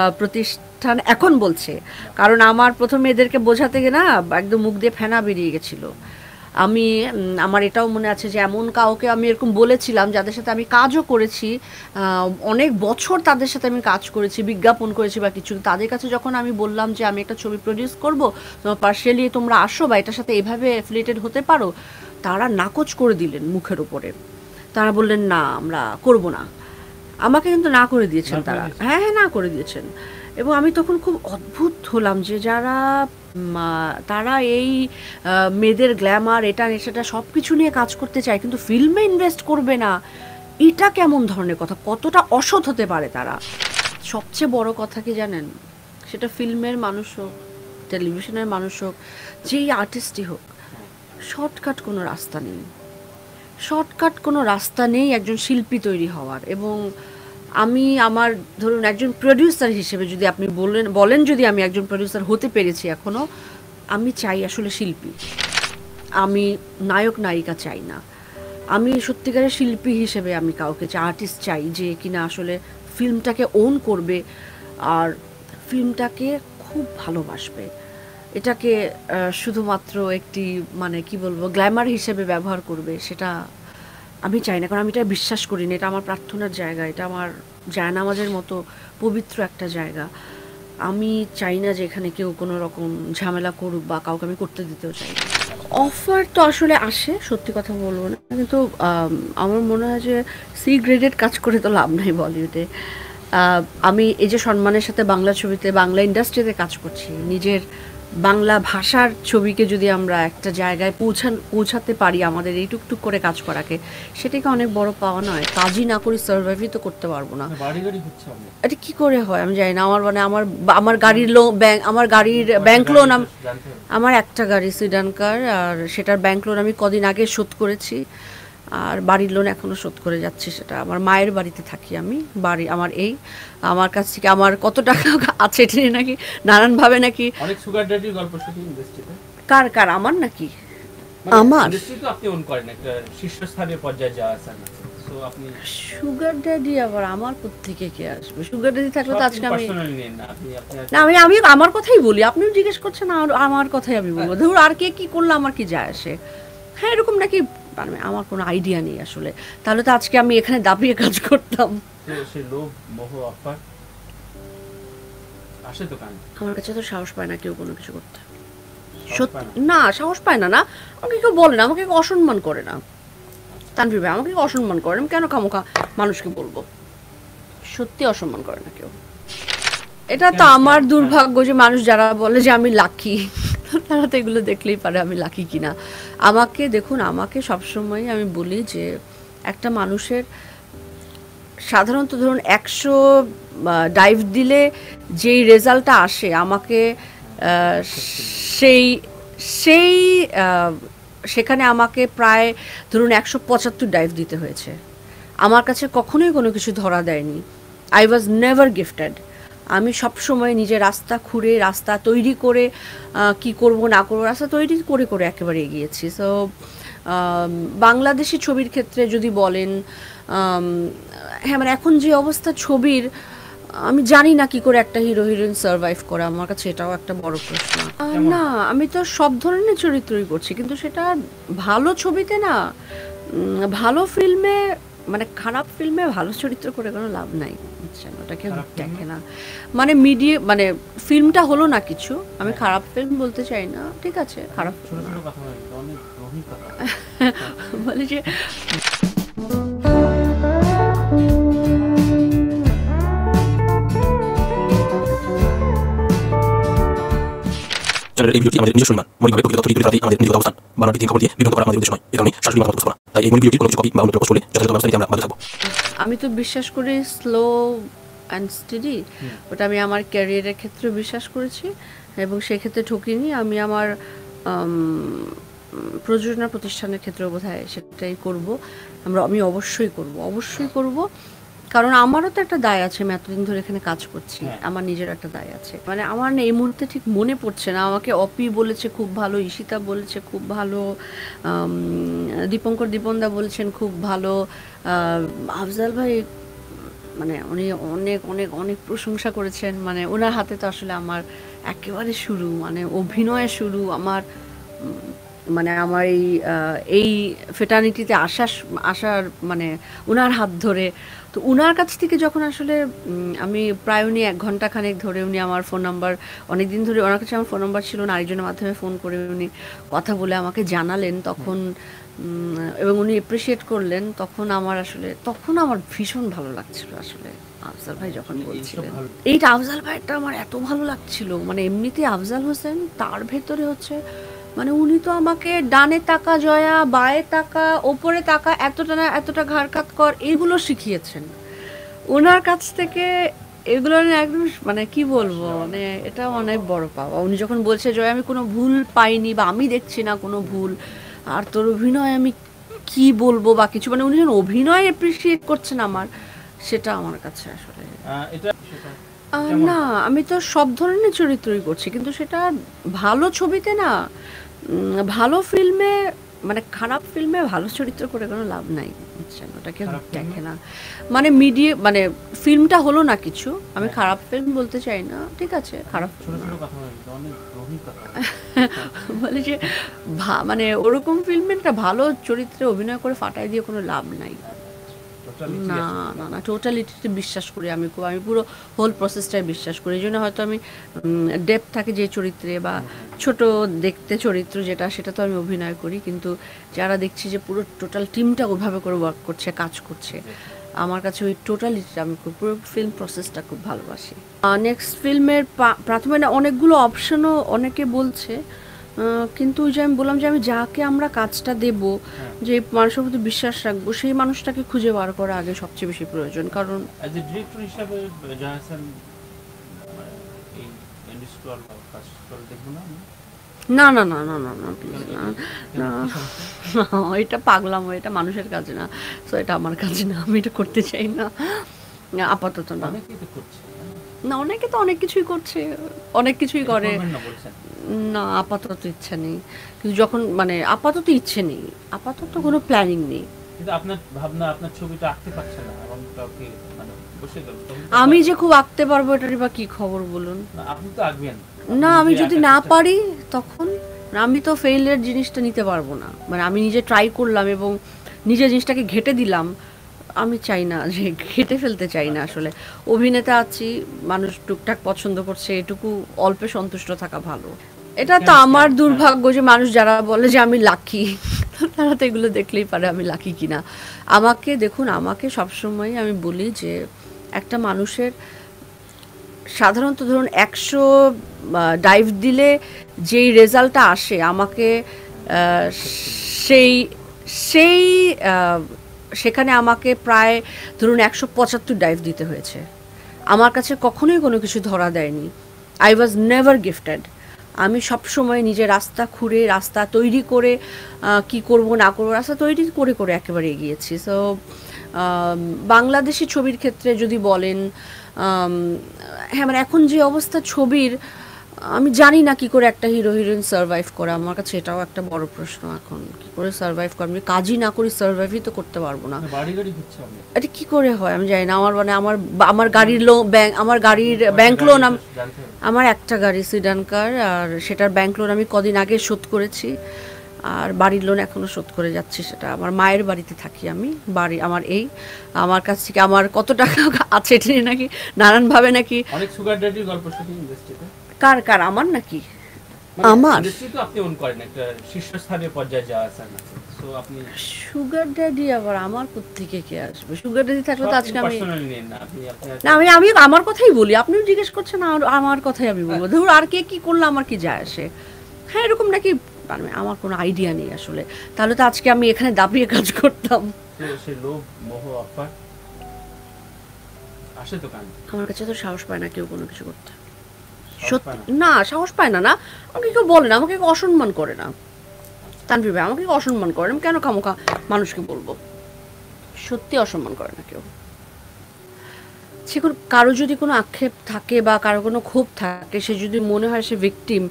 प्रतिष्ठान एकोन बोलছে कारण आमार प्रथम एदेरके बोझाते गिये ना एकदम मुख दिये फेना बेरिये गेछिलो। आमी आमार एटाओ मने आछे जे एमन काउके आमी एरकम बोलेछिलाम जादेर साथे आमी काजो करेछि अनेक बछर तादेर साथे आमी काज करेछि विज्ञापन करेछि बा किछु तादेर काछे जखन आमी बोललाम जे आमी एकटा छवि प्रोडिउस करब तो पार्शियली तोमरा आसो बा एटार साथे एइभाबे एफिलिएटेड होते पारो तारा नाकोच करे दिलेन मुखेर उपरे तारा बोललेन ना आमरा करब ना আমাকে কিন্তু না করে দিয়েছেন তারা হ্যাঁ হ্যাঁ না করে দিয়েছেন এবং আমি তখন খুব অদ্ভুত হলাম যে যারা তারা এই মেয়েদের গ্ল্যামার এটা সেটা সব কিছু নিয়ে কাজ করতে চায় কিন্তু ফিল্মে ইনভেস্ট করবে না এটা কেমন ধরনের কথা কতটা অসৎ হতে পারে তারা সবচেয়ে বড় কথা কি জানেন সেটা ফিল্মের মানুষ হোক টেলিভিশনের মানুষ হোক যেই আর্টিস্টই হোক শর্টকাট কোনো রাস্তা নেই শর্টকাট কোনো রাস্তা নেই একজন শিল্পী তৈরি হওয়ার এবং আমি আমার ধরুন একজন প্রোডিউসার হিসেবে যদি আপনি বলেন যদি আমি একজন প্রোডিউসার হতে পেরেছি এখনো আমি চাই আসলে শিল্পী আমি নায়ক নায়িকা চাই না আমি সত্যিকারের শিল্পী হিসেবে আমি কাউকে চাই আর্টিস্ট চাই যে কিনা আসলে ফিল্মটাকে ওন করবে আর ফিল্মটাকে খুব ভালোবাসবে এটাকে শুধুমাত্র একটি মানে কি বলবো গ্ল্যামার হিসেবে ব্যবহার করবে সেটা আমি চাই না কারণ আমি এটা বিশ্বাস করি না এটা আমার প্রার্থনার জায়গা এটা আমার জায়নামাজের মতো পবিত্র একটা জায়গা আমি চাই না যে এখানে কেউ কোনো রকম ঝামেলা করুক বা কাউকে আমি করতে দিতেও চাই না অফার তো আসলে আসে সত্যি কথা বলবো না কিন্তু আমার মনে হয় যে সি গ্রেডেড কাজ করে তো লাভ নাই বলিউডে আমি এই যে সম্মানের সাথে বাংলা ছবিতে বাংলা ইন্ডাস্ট্রিতে কাজ করছি নিজের বাংলা ভাষার ছবিকে যদি আমরা একটা জায়গায় পৌঁছাতে পারি আমাদের এই টুকটুক করে কাজ করাকে সেটাকে অনেক বড় পাওয়া নয় কাজই না করি সার্ভাইভই তো করতে পারবো না এটা কি করে হয় আমি জানি না আমার মানে আমার গাড়ির ব্যাংক আমার গাড়ির ব্যাংক লোন আমার একটা গাড়ি সিডান কার আর সেটার ব্যাংক লোন আমি কদিন আগে শোধ করেছি আর বাড়ির লোন এখনো শোধ করে যাচ্ছি সেটা আমার মায়ের বাড়িতে থাকি আমি বাড়ি আমার এই আমার কাছ থেকে আমার কত টাকা আছে এটা নাকি নানান ভাবে নাকি অনেক সুগার ড্যাডি গল্প শুধু ইন্ডাস্ট্রিতে কার কার আমার নাকি আমার ইন্ডাস্ট্রি তো আপনি ওন করেন একটা শীর্ষস্থানীয় পর্যায়ে যাওয়া আছে না সো আপনি সুগার ড্যাডি আবার আমার কোত্থেকে কে আসবে সুগার ড্যাডি থাকলে তো আজকে আমি না আমি আমার কথাই বলি আপনিও জিজ্ঞেস করছেন আমার কথাই আমি বলবো ধুর আর কে কি করলো আমার কি যায় আসে হ্যাঁ এরকম নাকি মানে আমার কোনো আইডিয়া নেই আসলে তাহলে তো আজকে আমি এখানে দাপিয়ে কাজ করতাম সে লোভ মোহ অফার আসে তো কানে আমার কাছে তো সাহস পায় না কেউ কোনো কিছু করতে সত্যি না সাহস পায় না না আমাকে কেউ বলে না আমাকে অসম্মান করে না তানভীর ভাই আমাকে অসম্মান করে না কেন কামুকা মানুষকে বলবো সত্যি অসম্মান করে না কেউ এটা তো আমার দুর্ভাগ্য যে মানুষ যারা বলে যে আমি লাকি তারা তো এগুলো দেখলেই পারে আমি লাকি কিনা আমাকে দেখুন আমাকে সবসময় আমি বলি যে একটা মানুষের সাধারণত ধরুন 100 ডাইভ দিলে যেই রেজাল্টটা আসে আমাকে সেই সেখানে আমাকে প্রায় ধরুন 175 ডাইভ দিতে হয়েছে আমার কাছে কখনোই কোনো কিছু ধরা দেয়নি আই ওয়াজ নেভার গিফটেড আমি সব সময় নিজে রাস্তা খুঁড়ে রাস্তা তৈরি করে কি করব না করব রাস্তা তৈরি করে করে একেবারে এগিয়েছি সো বাংলাদেশি ছবির ক্ষেত্রে যদি বলেন হ্যাঁ মানে এখন যে অবস্থা ছবির আমি জানি না কি করে একটা হিরো হিরোইন সারভাইভ করা আমার কাছে এটাও একটা বড় প্রশ্ন না আমি তো সব ধরনের চরিত্রই করছি কিন্তু সেটা ভালো ছবিতে না ভালো ফিল্মে মানে খারাপ ফিল্মে ভালো চরিত্র করে কোনো লাভ নাই ওটাকে দেখে না মানে মিডিয়া মানে ফিল্মটা হলো না কিছু আমি খারাপ ফিল্ম বলতে চাই না ঠিক আছে খারাপ বলে যে এই ভিডিওটি আমাদের নিজস্ব নির্মাণ মৌলিকভাবে প্রকৃত তথ্য তুলে আমাদের নিজস্ব অবস্থান বানানটি দিন খবর দিয়ে বিভক্ত করা আমাদের উদ্দেশ্য নয় এখানে শাসনিক মতামত প্রকাশ করা তাই এই মূল ভিডিওটি কোনো কিছু কপি বা অন্য প্রকাশ করলে যথাযথ ব্যবস্থা নিতে আমরা বাধ্য থাকবো আমি তো বিশ্বাস করি স্লো অ্যান্ড স্টেডি ওটা আমি আমার ক্যারিয়ারের ক্ষেত্রে বিশ্বাস করেছি এবং সেক্ষেত্রে ঠকিনি আমি আমার প্রযোজনা প্রতিষ্ঠানের ক্ষেত্রেও বোধহয় সেটাই করবো আমি অবশ্যই করবো কারণ আমারও তো একটা দায় আছে আমি এতদিন ধরে এখানে কাজ করছি আমার নিজের একটা দায় আছে মানে আমার না এই মুহূর্তে ঠিক মনে পড়ছে না আমাকে অপি বলেছে খুব ভালো ঈশিতা বলেছে খুব ভালো দীপঙ্কর দীপনদা বলছেন খুব ভালো আফজাল ভাই মানে উনি অনেক অনেক অনেক প্রশংসা করেছেন। মানে ওনার হাতে তো আসলে আমার একেবারে শুরু, মানে অভিনয়ের শুরু আমার, মানে আমার এই এই ফ্যাটার্নিটিতে আসার মানে ওনার হাত ধরে। তো ওনার কাছ থেকে যখন আসলে আমি প্রায় উনি 1 ঘন্টা খানেক ধরে উনি আমার ফোন নাম্বার, অনেক দিন ধরে ওনার কাছে আমার ফোন নাম্বার ছিল না, আরেকজনের মাধ্যমে ফোন করে উনি কথা বলে আমাকে জানালেন তখন, এবং উনি অ্যাপ্রিসিয়েট করলেন। তখন আমার আসলে তখন আমার ভীষণ ভালো লাগছিল আসলে আফজাল ভাই যখন বলছিলেন এইটা, আফজাল ভাইটা আমার এত ভালো লাগছিল। মানে এমনিতে আফজাল হোসেন তার ভেতরে হচ্ছে মানে উনি তো আমাকে ডানে তাকা জয়া, বায়ে তাকা, ওপরে তাকা, এতটা না এতটা ঘাড় কাত কর, এগুলো শিখিয়েছেন। ওনার কাছ থেকে এগুলো একদম মানে কি বলবো, মানে এটা অনেক বড় পাওয়া। উনি যখন বলছে জয়া আমি কোনো ভুল পাইনি বা আমি দেখছি না কোনো ভুল, আর তোর অভিনয় আমি কি বলবো বা কিছু, মানে উনি যখন অভিনয় অ্যাপ্রিসিয়েট করছেন আমার, সেটা আমার কাছে আসলে না আমি তো সব ধরনের চরিত্রই করছি, কিন্তু সেটা ভালো ছবিতে না, ভালো ফিল্মে মানে খারাপ ফিল্মে ভালো চরিত্র করে কোনো লাভ নাই, বুঝছেন? ওটা কেউ দেখে না। মানে মিডিয়া মানে ফিল্মটা হলো না কিছু, আমি খারাপ ফিল্ম বলতে চাই না, ঠিক আছে খারাপ বলে যে মানে ওরকম ফিল্মে একটা ভালো চরিত্রে অভিনয় করে ফাটাই দিয়ে কোনো লাভ নাই। না না না, টোটালিটিতে বিশ্বাস করি আমি, আমি পুরো হোল প্রসেসটাই বিশ্বাস করি। এই জন্য হয়তো আমি ডেপথ থাকে যে চরিত্রে বা ছোট দেখতে চরিত্র যেটা, সেটা তো আমি অভিনয় করি, কিন্তু যারা দেখছি যে পুরো টোটাল টিমটা ওভাবে করে ওয়ার্ক করছে, কাজ করছে, আমার কাছে ওই টোটালিটিটা আমি খুব, পুরো ফিল্ম প্রসেসটা খুব ভালোবাসি। নেক্সট ফিল্মের প্রাথমিক অনেকগুলো অপশনও অনেকে বলছে, কিন্তু ওই যে আমি বললাম যে আমি যাকে আমরা কাজটা দেব, যে মানুষের প্রতি বিশ্বাস রাখবো, সেই মানুষটাকে খুঁজে বার করা আগে সবচেয়ে বেশি প্রয়োজন। কারণ অ্যাজ এ ডিরেক্টর হিসেবে জয়া হোসেন এই ইন্ডাস্ট্রি আর কাজ করে দেখব না, না না না না না না, এটা পাগলাম, এটা মানুষের কাজ না, সো এটা আমার কাজ না, আমি এটা করতে চাই না আপাতত। না না অনেকে তো অনেক কিছুই করছে, অনেক কিছুই করে, না আপাতত ইচ্ছা নেই, কিন্তু যখন মানে আপাতত ইচ্ছে নেই, আপাতত কোনো প্ল্যানিং নেই। কিন্তু আপনার ভাবনা আপনার ছবিটা আঁকতে পারছে না এবং তাকে মানে বসে গেল, আমি যে খুব আঁকতে পারবো এটারই বা কি খবর বলুন? আপনি তো আঁকবেন না, আমি যদি না পারি তখন আমি তো ফেইলের জিনিসটা নিতে পারবো না। মানে আমি নিজে ট্রাই করলাম এবং নিজে জিনিসটাকে ঘেটে দিলাম, আমি চাই না, যে ঘেটে ফেলতে চাই না আসলে। অভিনেতা আছি, মানুষ টুকটাক পছন্দ করছে, এটুকু অল্পে সন্তুষ্ট থাকা ভালো। এটা তো আমার দুর্ভাগ্য যে মানুষ যারা বলে যে আমি লাকি, তারা তো এগুলো দেখলেই পারে আমি লাকি কিনা। আমাকে দেখুন, আমাকে সবসময় আমি বলি যে একটা মানুষের সাধারণত ধরুন 100 ডাইভ দিলে যেই রেজাল্টটা আসে, আমাকে সেই সেখানে আমাকে প্রায় ধরুন 175 ডাইভ দিতে হয়েছে। আমার কাছে কখনোই কোনো কিছু ধরা দেয়নি, আই ওয়াজ নেভার গিফটেড। আমি সবসময় নিজে রাস্তা খুঁড়ে, রাস্তা তৈরি করে, কি করব না করব রাস্তা তৈরি করে করে একেবারে এগিয়েছি। সো বাংলাদেশি ছবির ক্ষেত্রে যদি বলেন, হ্যাঁ মানে এখন যে অবস্থা ছবির, আমি জানি না কি করে একটা হিরো হিরোইন সার্ভাইভ করে, আমার কাছে এটাও একটা বড় প্রশ্ন এখন, কি করে সার্ভাইভ করে। আমি কাজই না করি, সার্ভাইভই তো করতে পারবো না, এটা কি করে হয় আমি জানি না। আমার মানে আমার গাড়ির আমার গাড়ির ব্যাংক লোন, আমার একটা গাড়ি সিডান কার, আর সেটার ব্যাংক লোন আমি কদিন আগে শোধ করেছি, আর বাড়ির লোন এখনও শোধ করে যাচ্ছি। সেটা আমার মায়ের বাড়িতে থাকি আমি, বাড়ি আমার এই, আমার কাছ থেকে আমার কত টাকা আছে এটা নিয়ে নাকি নানানভাবে নাকি অনেক সুগার ড্যাডির গল্প শুনি ইন্ডাস্ট্রিতে। কার কার আমার নাকি আমার তো আপনি অন করেন একটা শীর্ষস্থানীয় পর্যায়ে যাওয়া আছে না, সো আপনি সুগার ড্যাডি আবার আমার প্রত্যেককে কে আসবে? সুগার ড্যাডি থাকলে তো আজকে আমি পার্সোনালি নেন না, আপনি আপনার না আমি আমার কথাই বলি, আপনিও জিজ্ঞেস করছেন আমার কথাই আমি বলবো। ধুর আর কে কি করলে আমার কি যায় আসে? হ্যাঁ এরকম নাকি, মানে আমার কোনো আইডিয়া নেই আসলে। তাহলে তো আজকে আমি এখানে দাপিয়ে কাজ করতাম, সে লোভ মোহ অপর আসে তো কান। আমার কাছে তো সাহস পায় না কেউ কোনো কিছু করতে, সত্যি না সাহস পায় না। না আমাকে কেউ বলে না, আমাকে অসম্মান করে না, তানভীর ভাই আমাকে অসম্মান করে না, কেন খামোখা মানুষকে বলবো? সত্যি অসম্মান করে না কেউ। সে কারো যদি কোনো আক্ষেপ থাকে বা কারো কোনো ক্ষোভ থাকে, সে যদি মনে হয় সে ভিকটিম,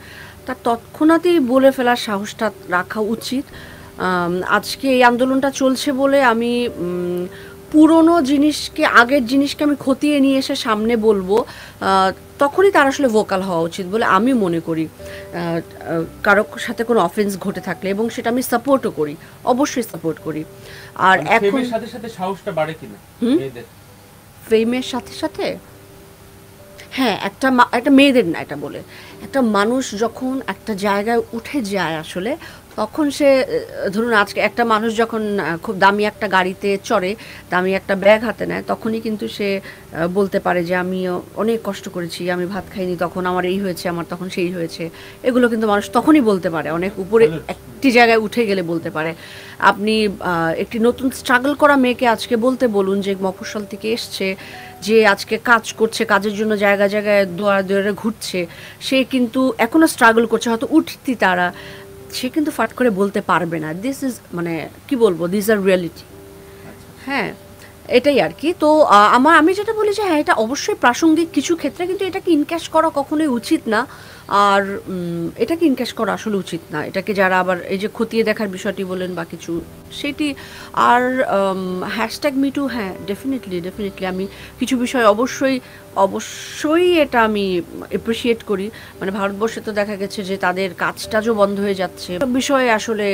তার তৎক্ষণাতেই বলে ফেলার সাহসটা রাখা উচিত। আজকে এই আন্দোলনটা চলছে বলে আমি पुरोनो जिनिश के आगे जिनिश के खतिए नहीं एसे सामने बोलबो तखोनी तार आसले वोकाल हवा उचित बोले आमी मने करी। कारो साथे कोनो अफेंस घटे थाकले एबं सेटा आमी सपोर्टও करी, अवश्यই सपोर्ट करी। আর এখন এর সাথে সাথে সাহসটা বাড়ে কিনা মেয়েদের ফেমের সাথে সাথে হ্যাঁ একটা একটা মেয়েদের না এটা বলে একটা মানুষ যখন একটা জায়গায় উঠে যায় আসলে তখন সে ধরুন আজকে একটা মানুষ যখন খুব দামি একটা গাড়িতে চড়ে দামি একটা ব্যাগ হাতে নেয় তখনই কিন্তু সে বলতে পারে যে আমি অনেক কষ্ট করেছি আমি ভাত খাইনি তখন আমার এই হয়েছে আমার তখন সেই হয়েছে এগুলো কিন্তু মানুষ তখনই বলতে পারে অনেক উপরে একটি জায়গায় উঠে গেলে বলতে পারে। আপনি একটি নতুন স্ট্রাগল করা মেয়েকে আজকে বলতে বলুন যে মফস্বল থেকে এসছে যে আজকে কাজ করছে কাজের জন্য জায়গা জায়গায় দৌড়ে দৌড়ে ঘুরছে সে কিন্তু এখনো স্ট্রাগল করছে হয়তো উঠতি তারা সে কিন্তু ফাট করে বলতে পারবে না। দিস ইজ মানে কি বলবো দিস আর রিয়ালিটি। হ্যাঁ এটাই আর কি। তো আমার আমি যেটা বলি যে হ্যাঁ এটা অবশ্যই প্রাসঙ্গিক কিছু ক্ষেত্রে কিন্তু এটাকে ইনক্যাশ করা কখনোই উচিত না। আর এটাকে ইনক্যাশ করা আসলে উচিত না এটাকে যারা আবার এই যে খতিয়ে দেখার বিষয়টি বলেন বা কিছু সেটি। আর হ্যাশট্যাগ মিটু হ্যাঁ ডেফিনেটলি আমি কিছু বিষয় অবশ্যই এটা আমি অ্যাপ্রিসিয়েট করি। মানে ভারতবর্ষে তো দেখা গেছে যে তাদের কাজটাজও বন্ধ হয়ে যাচ্ছে বিষয়ে আসলে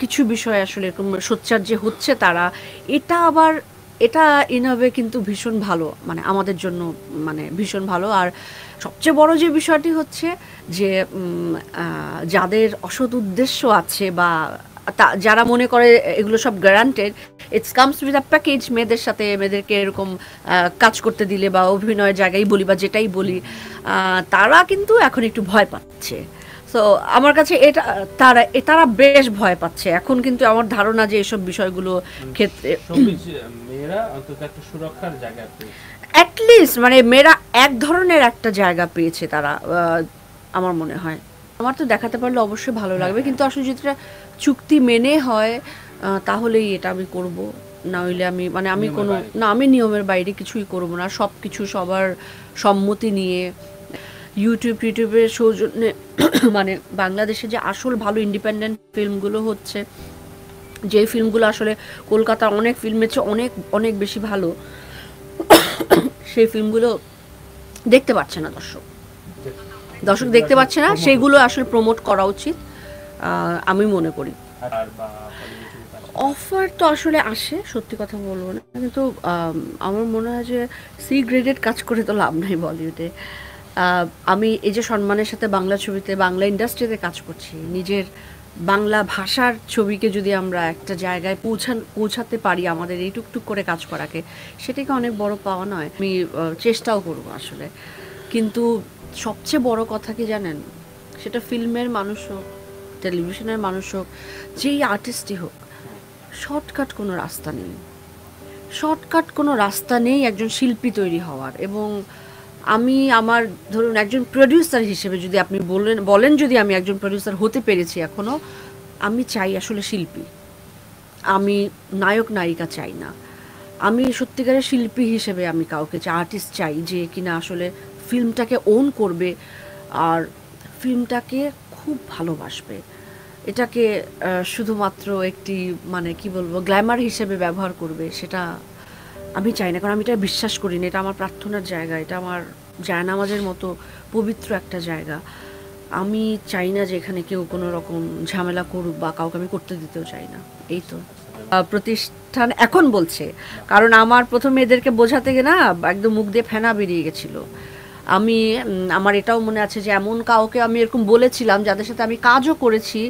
কিছু বিষয়ে আসলে এরকম সোচ্চার যে হচ্ছে তারা এটা আবার এটা ইনভাবে কিন্তু ভীষণ ভালো মানে আমাদের জন্য মানে ভীষণ ভালো। আর সবচেয়ে বড় যে বিষয়টি হচ্ছে যে যাদের অসৎ উদ্দেশ্য আছে বা যারা মনে করে এগুলো সব guaranteed it's comes with a package মেয়েদের সাথে মেয়েদেরকে এরকম কাজ করতে দিলে বা অভিনয়ের জায়গায় বলি বা যেটাই বলি তারা কিন্তু এখন একটু ভয় পাচ্ছে। তো আমার কাছে এটা তারা বেশ ভয় পাচ্ছে এখন কিন্তু আমার ধারণা যে এইসব বিষয়গুলো ক্ষেত্রে মেয়েরা অন্তত একটা সুরক্ষার জায়গা পেয়েছে অ্যাট লিস্ট মানে মেয়েরা এক ধরনের একটা জায়গা পেয়েছে তারা আমার মনে হয়। আমার তো দেখাতে পারলে অবশ্যই ভালো লাগবে কিন্তু আসলে যদি চুক্তি মেনে হয় তাহলেই এটা আমি করব না হইলে আমি মানে আমি কোনো না আমি নিয়মের বাইরে কিছুই করব না সব কিছু সবার সম্মতি নিয়ে। ইউটিউবের সৌজন্যে মানে বাংলাদেশে যে আসল ভালো ইন্ডিপেন্ডেন্ট ফিল্মগুলো হচ্ছে যে ফিল্মগুলো আসলে কলকাতার অনেক ফিল্মের চেয়ে অনেক অনেক বেশি ভালো সেই ফিল্মগুলো দেখতে পাচ্ছে না দর্শক দেখতে পাচ্ছে না সেগুলো আসলে প্রমোট করা উচিত আমি মনে করি। অফার তো আসলে আসে সত্যি কথা বলবো না কিন্তু আমার মনে হয় যে সি গ্রেডেড কাজ করে তো লাভ নাই বলিউডে। আমি এই যে সম্মানের সাথে বাংলা ছবিতে বাংলা ইন্ডাস্ট্রিতে কাজ করছি নিজের বাংলা ভাষার ছবিকে যদি আমরা একটা জায়গায় পৌঁছাতে পারি আমাদের এই টুকটুক করে কাজ করাকে সেটাকে অনেক বড় পাওয়া নয় আমি চেষ্টাও করব আসলে। কিন্তু সবচেয়ে বড় কথা কি জানেন সেটা ফিল্মের মানুষ হোক টেলিভিশনের মানুষ হোক যেই আর্টিস্টই হোক শর্টকাট কোনো রাস্তা নেই একজন শিল্পী তৈরি হওয়ার। এবং আমি আমার ধরুন একজন প্রোডিউসার হিসেবে যদি আপনি বলেন যদি আমি একজন প্রোডিউসার হতে পেরেছি এখনও আমি চাই আসলে শিল্পী আমি নায়ক নায়িকা চাই না আমি সত্যিকারের শিল্পী হিসেবে আমি কাউকে আর্টিস্ট চাই যে কিনা আসলে ফিল্মটাকে ওন করবে আর ফিল্মটাকে খুব ভালোবাসবে এটাকে শুধুমাত্র একটি মানে কি বলবো গ্ল্যামার হিসেবে ব্যবহার করবে সেটা আমি চাই না। কারণ আমি এটা বিশ্বাস করি না এটা আমার প্রার্থনার জায়গা এটা আমার জায়নামাজের মতো পবিত্র একটা জায়গা আমি চাই না যে এখানে কেউ কোনো রকম ঝামেলা করুক বা কাউকে আমি করতে দিতেও চাই না। এই তো প্রতিষ্ঠান এখন বলছে কারণ আমার প্রথমে এদেরকে বোঝাতে গিয়ে না একদম মুখ দিয়ে ফেনা বেরিয়ে গেছিলো। আমার এটাও মনে আছে যে এমন কাউকে আমি এরকম বলেছিলাম যাদের সাথে আমি কাজও করেছি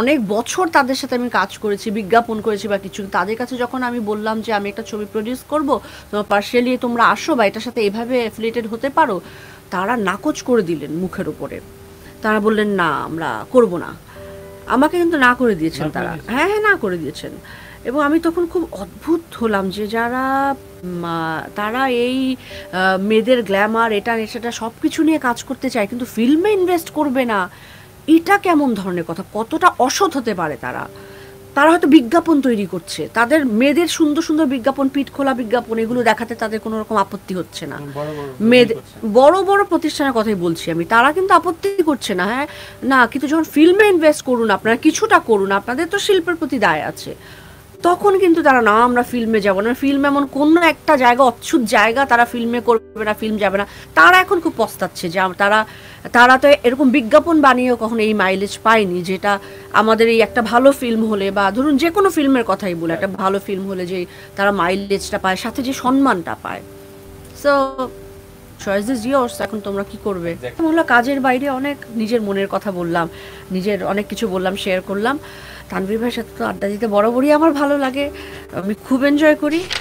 অনেক বছর তাদের সাথে আমি কাজ করেছি বিজ্ঞাপন করেছি বা কিছু তাদের কাছে যখন আমি বললাম যে আমি একটা ছবি প্রডিউস করবো তোমার পার্সিয়ালি তোমরা আসো বা এটার সাথে এভাবে অ্যাফিলিয়েটেড হতে পারো তারা নাকচ করে দিলেন মুখের উপরে তারা বললেন না আমরা করব না আমাকে কিন্তু না করে দিয়েছেন তারা হ্যাঁ না করে দিয়েছেন। এবং আমি তখন খুব অদ্ভুত হলাম যে তারা এই মেয়েদের গ্ল্যামার এটা সেটা সব কিছু নিয়ে কাজ করতে চায় কিন্তু ফিল্মে ইনভেস্ট করবে না এটা কেমন ধরনের কথা কতটা অসৎ হতে পারে তারা। তারা হয়তো বিজ্ঞাপন তৈরি করছে তাদের মেয়েদের সুন্দর সুন্দর বিজ্ঞাপন পিঠ খোলা বিজ্ঞাপন এগুলো দেখাতে তাদের কোনো রকম আপত্তি হচ্ছে না মেয়েদের বড় বড় প্রতিষ্ঠানের কথাই বলছি আমি তারা কিন্তু আপত্তি করছে না হ্যাঁ না কিন্তু যখন ফিল্মে ইনভেস্ট করুন আপনারা কিছুটা করুন আপনাদের তো শিল্পের প্রতি দায় আছে তখন কিন্তু তারা না আমরা ফিল্মে যাব না, ফিল্ম এমন কোনো একটা জায়গা অচ্ছুত জায়গা তারা ফিল্মে করবে না, ফিল্ম যাবে না। তারা এখন খুব পস্তাচ্ছে যে তারা তারা তো এরকম বিজ্ঞাপন বানিয়েও কখনো এই মাইলেজ পায়নি যেটা আমাদের এই একটা ভালো ফিল্ম হলে বা ধরুন যে কোনো ফিল্মের কথাই বলে একটা ভালো ফিল্ম হলে যে তারা মাইলেজটা পায় সাথে যে সম্মানটা পায়। সো চয়েস ইজ ইয়ার্স, এখন তোমরা কি করবে। হলো কাজের বাইরে অনেক নিজের মনের কথা বললাম, নিজের অনেক কিছু বললাম, শেয়ার করলাম। তানভীর ভাইয়ের সাথে তো আড্ডা দিতে বরাবরই আমার ভালো লাগে, আমি খুব এনজয় করি।